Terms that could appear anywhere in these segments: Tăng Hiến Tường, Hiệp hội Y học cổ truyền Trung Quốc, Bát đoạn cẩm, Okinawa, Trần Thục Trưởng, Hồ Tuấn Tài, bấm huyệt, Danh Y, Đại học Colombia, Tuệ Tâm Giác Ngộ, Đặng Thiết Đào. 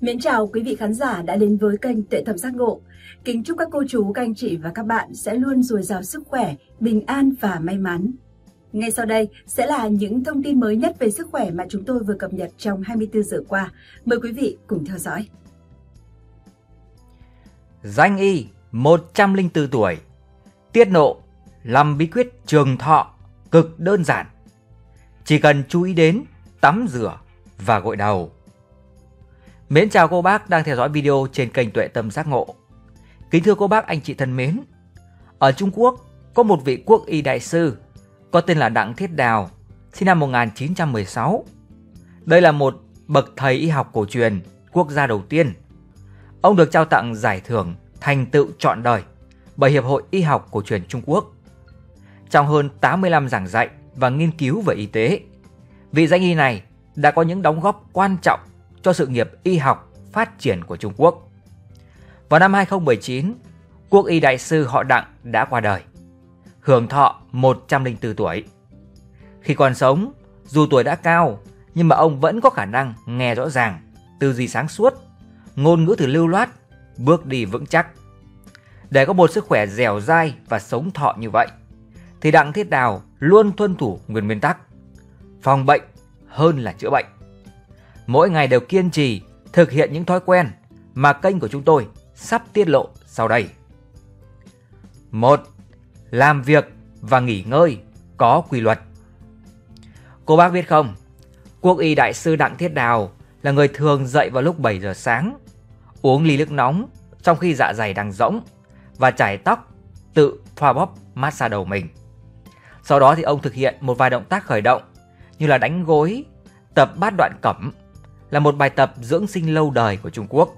Mến chào quý vị khán giả đã đến với kênh Tuệ Tâm Giác Ngộ. Kính chúc các cô chú, các anh chị và các bạn sẽ luôn dồi dào sức khỏe, bình an và may mắn. Ngay sau đây sẽ là những thông tin mới nhất về sức khỏe mà chúng tôi vừa cập nhật trong 24 giờ qua. Mời quý vị cùng theo dõi. Danh y 104 tuổi, tiết nộ làm bí quyết trường thọ cực đơn giản. Chỉ cần chú ý đến tắm rửa và gội đầu. Mến chào cô bác đang theo dõi video trên kênh Tuệ Tâm Giác Ngộ. Kính thưa cô bác, anh chị thân mến, ở Trung Quốc có một vị quốc y đại sư có tên là Đặng Thiết Đào, sinh năm 1916. Đây là một bậc thầy y học cổ truyền quốc gia đầu tiên. Ông được trao tặng giải thưởng thành tựu trọn đời bởi Hiệp hội Y học cổ truyền Trung Quốc. Trong hơn 80 năm giảng dạy và nghiên cứu về y tế, vị danh y này đã có những đóng góp quan trọng cho sự nghiệp y học phát triển của Trung Quốc. Vào năm 2019, quốc y đại sư họ Đặng đã qua đời, hưởng thọ 104 tuổi. Khi còn sống, dù tuổi đã cao, nhưng mà ông vẫn có khả năng nghe rõ ràng, tư duy sáng suốt, ngôn ngữ từ lưu loát, bước đi vững chắc. Để có một sức khỏe dẻo dai và sống thọ như vậy, thì Đặng Thiết Đào luôn tuân thủ nguyên tắc phòng bệnh hơn là chữa bệnh. Mỗi ngày đều kiên trì thực hiện những thói quen mà kênh của chúng tôi sắp tiết lộ sau đây. 1. Làm việc và nghỉ ngơi có quy luật. Cô bác biết không, quốc y đại sư Đặng Thiết Đào là người thường dậy vào lúc 7 giờ sáng, uống ly nước nóng trong khi dạ dày đang rỗng và chải tóc, tự xoa bóp massage đầu mình. Sau đó thì ông thực hiện một vài động tác khởi động như là đánh gối, tập bát đoạn cẩm, là một bài tập dưỡng sinh lâu đời của Trung Quốc,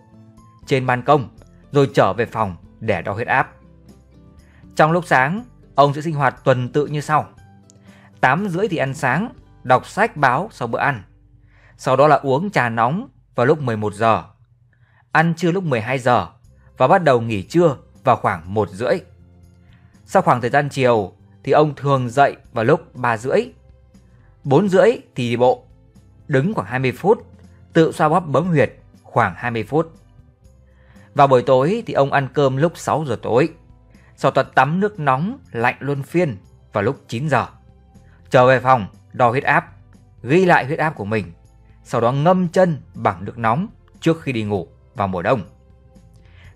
trên ban công rồi trở về phòng để đo huyết áp. Trong lúc sáng, ông sẽ sinh hoạt tuần tự như sau: 8:30 thì ăn sáng, đọc sách báo sau bữa ăn. Sau đó là uống trà nóng vào lúc 11 giờ, ăn trưa lúc 12 giờ và bắt đầu nghỉ trưa vào khoảng 1:30. Sau khoảng thời gian chiều thì ông thường dậy vào lúc 3:30. 4:30 thì đi bộ, đứng khoảng 20 phút, tự xoa bóp bấm huyệt khoảng 20 phút. Vào buổi tối thì ông ăn cơm lúc 6 giờ tối, sau đó tắm nước nóng lạnh luân phiên vào lúc 9 giờ. Trở về phòng, đo huyết áp, ghi lại huyết áp của mình, sau đó ngâm chân bằng nước nóng trước khi đi ngủ vào mùa đông.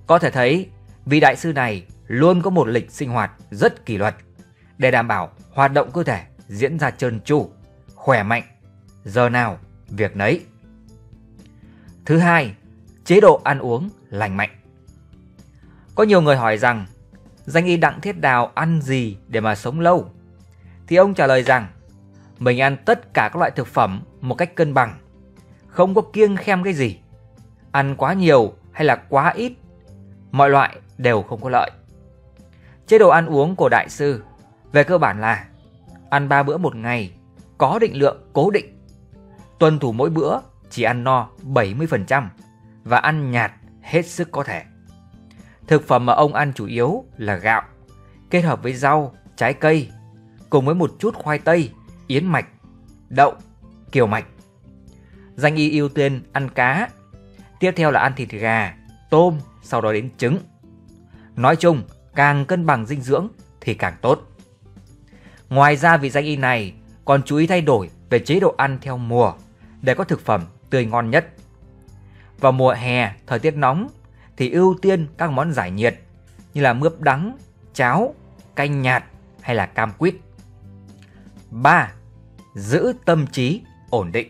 Có thể thấy, vị đại sư này luôn có một lịch sinh hoạt rất kỷ luật để đảm bảo hoạt động cơ thể diễn ra trơn tru, khỏe mạnh, giờ nào việc nấy. Thứ hai, chế độ ăn uống lành mạnh. Có nhiều người hỏi rằng danh y Đặng Thiết Đào ăn gì để mà sống lâu? Thì ông trả lời rằng mình ăn tất cả các loại thực phẩm một cách cân bằng, không có kiêng khem cái gì. Ăn quá nhiều hay là quá ít, mọi loại đều không có lợi. Chế độ ăn uống của đại sư về cơ bản là ăn 3 bữa một ngày, có định lượng cố định, tuân thủ mỗi bữa chỉ ăn no 70% và ăn nhạt hết sức có thể. Thực phẩm mà ông ăn chủ yếu là gạo, kết hợp với rau, trái cây, cùng với một chút khoai tây, yến mạch, đậu, kiều mạch. Danh y ưu tiên ăn cá, tiếp theo là ăn thịt gà, tôm, sau đó đến trứng. Nói chung, càng cân bằng dinh dưỡng thì càng tốt. Ngoài ra, vị danh y này còn chú ý thay đổi về chế độ ăn theo mùa để có thực phẩm tươi ngon nhất. Vào mùa hè, thời tiết nóng thì ưu tiên các món giải nhiệt như là mướp đắng, cháo, canh nhạt hay là cam quýt. 3. Giữ tâm trí ổn định.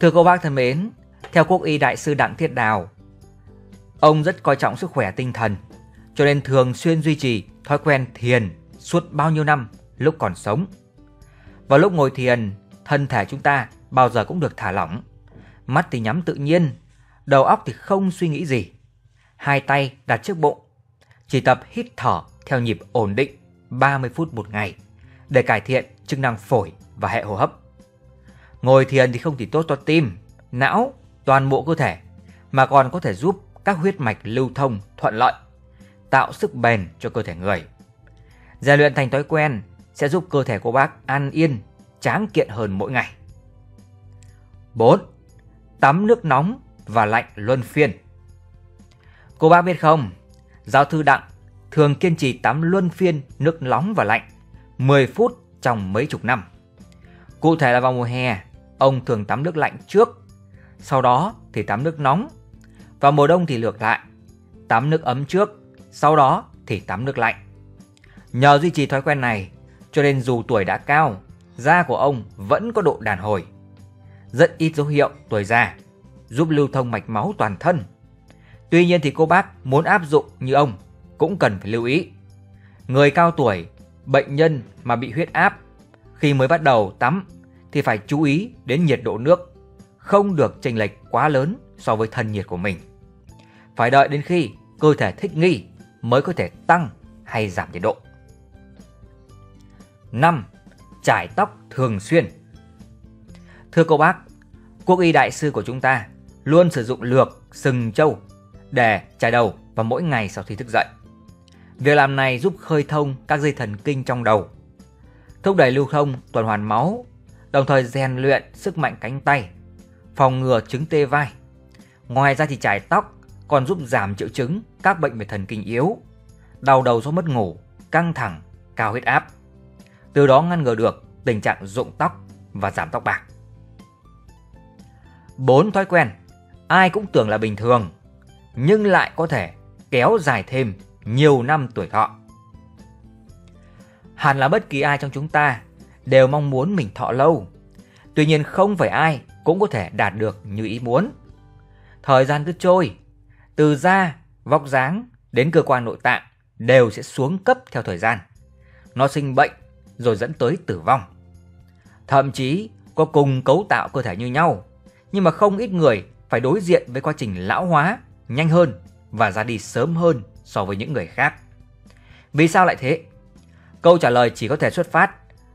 Thưa cô bác thân mến, theo quốc y đại sư Đặng Thiết Đào, ông rất coi trọng sức khỏe tinh thần, cho nên thường xuyên duy trì thói quen thiền suốt bao nhiêu năm lúc còn sống. Vào lúc ngồi thiền, thân thể chúng ta bao giờ cũng được thả lỏng, mắt thì nhắm tự nhiên, đầu óc thì không suy nghĩ gì, hai tay đặt trước bụng, chỉ tập hít thở theo nhịp ổn định 30 phút một ngày để cải thiện chức năng phổi và hệ hô hấp. Ngồi thiền thì không chỉ tốt cho tim, não, toàn bộ cơ thể mà còn có thể giúp các huyết mạch lưu thông thuận lợi, tạo sức bền cho cơ thể người. Rèn luyện thành thói quen sẽ giúp cơ thể của bác an yên, tráng kiện hơn mỗi ngày. 4. Tắm nước nóng và lạnh luân phiên. Cô bác biết không, giáo thư Đặng thường kiên trì tắm luân phiên nước nóng và lạnh 10 phút trong mấy chục năm. Cụ thể là vào mùa hè, ông thường tắm nước lạnh trước, sau đó thì tắm nước nóng. Vào mùa đông thì ngược lại, tắm nước ấm trước, sau đó thì tắm nước lạnh. Nhờ duy trì thói quen này, cho nên dù tuổi đã cao, da của ông vẫn có độ đàn hồi. Rất ít dấu hiệu tuổi già, giúp lưu thông mạch máu toàn thân. Tuy nhiên thì cô bác muốn áp dụng như ông cũng cần phải lưu ý. Người cao tuổi, bệnh nhân mà bị huyết áp, khi mới bắt đầu tắm thì phải chú ý đến nhiệt độ nước, không được chênh lệch quá lớn so với thân nhiệt của mình. Phải đợi đến khi cơ thể thích nghi mới có thể tăng hay giảm nhiệt độ. 5. Chải tóc thường xuyên. Thưa cô bác, quốc y đại sư của chúng ta luôn sử dụng lược sừng trâu để chải đầu vào mỗi ngày sau khi thức dậy. Việc làm này giúp khơi thông các dây thần kinh trong đầu, thúc đẩy lưu thông tuần hoàn máu, đồng thời rèn luyện sức mạnh cánh tay, phòng ngừa chứng tê vai. Ngoài ra thì chải tóc còn giúp giảm triệu chứng các bệnh về thần kinh yếu, đau đầu do mất ngủ, căng thẳng, cao huyết áp. Từ đó ngăn ngừa được tình trạng rụng tóc và giảm tóc bạc. 4. Thói quen ai cũng tưởng là bình thường nhưng lại có thể kéo dài thêm nhiều năm tuổi thọ. Hẳn là bất kỳ ai trong chúng ta đều mong muốn mình thọ lâu. Tuy nhiên không phải ai cũng có thể đạt được như ý muốn. Thời gian cứ trôi, từ da, vóc dáng đến cơ quan nội tạng đều sẽ xuống cấp theo thời gian. Nó sinh bệnh rồi dẫn tới tử vong. Thậm chí có cùng cấu tạo cơ thể như nhau, nhưng mà không ít người phải đối diện với quá trình lão hóa nhanh hơn và ra đi sớm hơn so với những người khác. Vì sao lại thế? Câu trả lời chỉ có thể xuất phát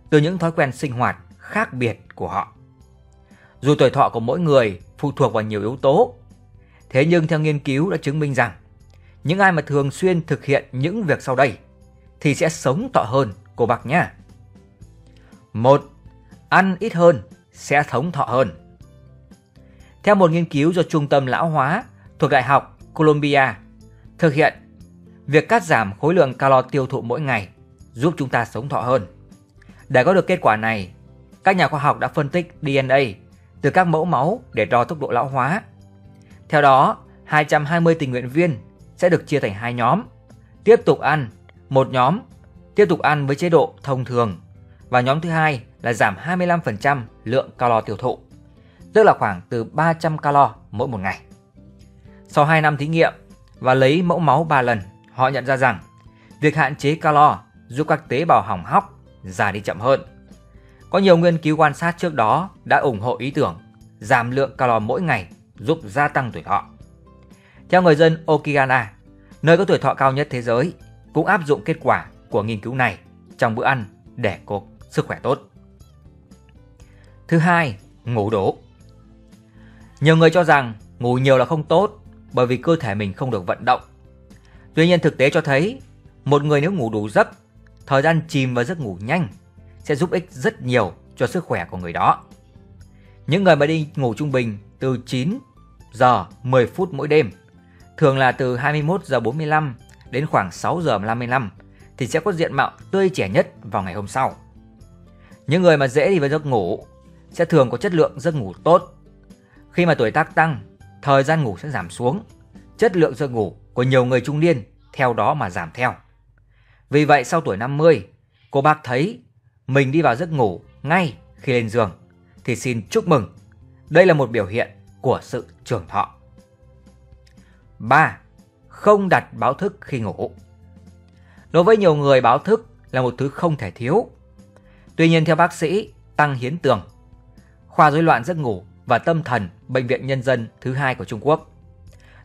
từ những thói quen sinh hoạt khác biệt của họ. Dù tuổi thọ của mỗi người phụ thuộc vào nhiều yếu tố, thế nhưng theo nghiên cứu đã chứng minh rằng những ai mà thường xuyên thực hiện những việc sau đây thì sẽ sống thọ hơn cô bác nhé. 1. Ăn ít hơn sẽ sống thọ hơn. Theo một nghiên cứu do Trung tâm Lão hóa thuộc Đại học Colombia thực hiện, việc cắt giảm khối lượng calo tiêu thụ mỗi ngày giúp chúng ta sống thọ hơn. Để có được kết quả này, các nhà khoa học đã phân tích DNA từ các mẫu máu để đo tốc độ lão hóa. Theo đó, 220 tình nguyện viên sẽ được chia thành hai nhóm, tiếp tục ăn, một nhóm tiếp tục ăn với chế độ thông thường và nhóm thứ hai là giảm 25% lượng calo tiêu thụ, tức là khoảng từ 300 calo mỗi một ngày. Sau 2 năm thí nghiệm và lấy mẫu máu 3 lần, họ nhận ra rằng việc hạn chế calo giúp các tế bào hỏng hóc già đi chậm hơn. Có nhiều nghiên cứu quan sát trước đó đã ủng hộ ý tưởng giảm lượng calo mỗi ngày giúp gia tăng tuổi thọ. Theo người dân Okinawa, nơi có tuổi thọ cao nhất thế giới, cũng áp dụng kết quả của nghiên cứu này trong bữa ăn để có sức khỏe tốt. Thứ hai, ngủ đủ. Nhiều người cho rằng ngủ nhiều là không tốt bởi vì cơ thể mình không được vận động. Tuy nhiên thực tế cho thấy một người nếu ngủ đủ giấc, thời gian chìm vào giấc ngủ nhanh sẽ giúp ích rất nhiều cho sức khỏe của người đó. Những người mà đi ngủ trung bình từ 9 giờ 10 phút mỗi đêm, thường là từ 21 giờ 45 đến khoảng 6 giờ 55 thì sẽ có diện mạo tươi trẻ nhất vào ngày hôm sau. Những người mà dễ đi vào giấc ngủ sẽ thường có chất lượng giấc ngủ tốt. Khi mà tuổi tác tăng, thời gian ngủ sẽ giảm xuống, chất lượng giấc ngủ của nhiều người trung niên theo đó mà giảm theo. Vì vậy sau tuổi 50, cô bác thấy mình đi vào giấc ngủ ngay khi lên giường thì xin chúc mừng. Đây là một biểu hiện của sự trường thọ. 3. Không đặt báo thức khi ngủ. Đối với nhiều người, báo thức là một thứ không thể thiếu. Tuy nhiên theo bác sĩ Tăng Hiến Tường, khoa rối loạn giấc ngủ và tâm thần Bệnh viện Nhân dân thứ 2 của Trung Quốc,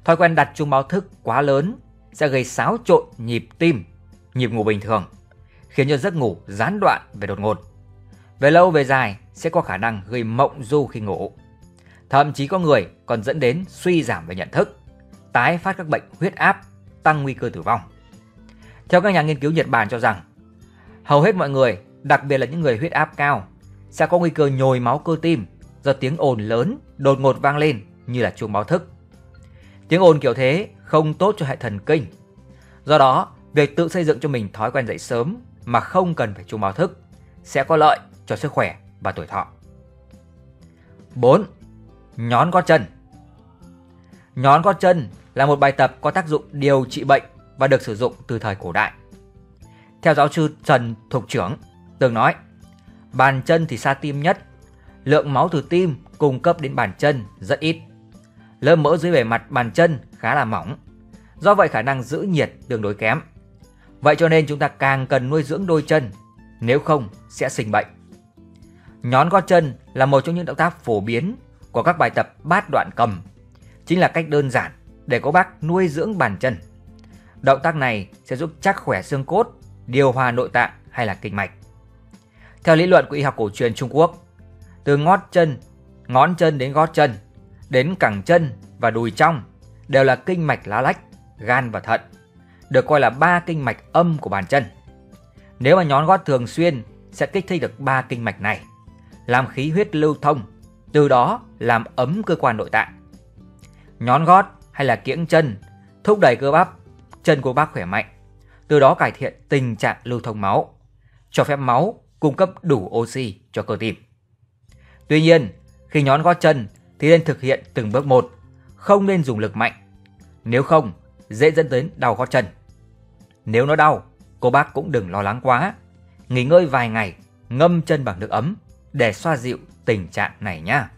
thói quen đặt chuông báo thức quá lớn sẽ gây xáo trộn nhịp tim, nhịp ngủ bình thường, khiến cho giấc ngủ gián đoạn về đột ngột. Về lâu về dài sẽ có khả năng gây mộng du khi ngủ. Thậm chí có người còn dẫn đến suy giảm về nhận thức, tái phát các bệnh huyết áp, tăng nguy cơ tử vong. Theo các nhà nghiên cứu Nhật Bản cho rằng, hầu hết mọi người, đặc biệt là những người huyết áp cao, sẽ có nguy cơ nhồi máu cơ tim do tiếng ồn lớn đột ngột vang lên như là chuông báo thức. Tiếng ồn kiểu thế không tốt cho hệ thần kinh. Do đó, việc tự xây dựng cho mình thói quen dậy sớm mà không cần phải chuông báo thức sẽ có lợi cho sức khỏe và tuổi thọ. 4. Nhón gót chân. Nhón gót chân là một bài tập có tác dụng điều trị bệnh và được sử dụng từ thời cổ đại. Theo giáo sư Trần Thục Trưởng từng nói, bàn chân thì xa tim nhất, lượng máu từ tim cung cấp đến bàn chân rất ít. Lớp mỡ dưới bề mặt bàn chân khá là mỏng, do vậy khả năng giữ nhiệt tương đối kém. Vậy cho nên chúng ta càng cần nuôi dưỡng đôi chân, nếu không sẽ sinh bệnh. Nhón gót chân là một trong những động tác phổ biến của các bài tập bát đoạn cẩm, chính là cách đơn giản để các bác nuôi dưỡng bàn chân. Động tác này sẽ giúp chắc khỏe xương cốt, điều hòa nội tạng hay là kinh mạch. Theo lý luận của y học cổ truyền Trung Quốc, từ ngón chân đến gót chân, đến cẳng chân và đùi trong đều là kinh mạch lá lách, gan và thận, được coi là ba kinh mạch âm của bàn chân. Nếu mà nhón gót thường xuyên sẽ kích thích được ba kinh mạch này, làm khí huyết lưu thông, từ đó làm ấm cơ quan nội tạng. Nhón gót hay là kiễng chân thúc đẩy cơ bắp chân của bác khỏe mạnh, từ đó cải thiện tình trạng lưu thông máu, cho phép máu cung cấp đủ oxy cho cơ tim. Tuy nhiên, khi nhón gót chân thì nên thực hiện từng bước một, không nên dùng lực mạnh, nếu không dễ dẫn đến đau gót chân. Nếu nó đau, cô bác cũng đừng lo lắng quá, nghỉ ngơi vài ngày, ngâm chân bằng nước ấm để xoa dịu tình trạng này nhá.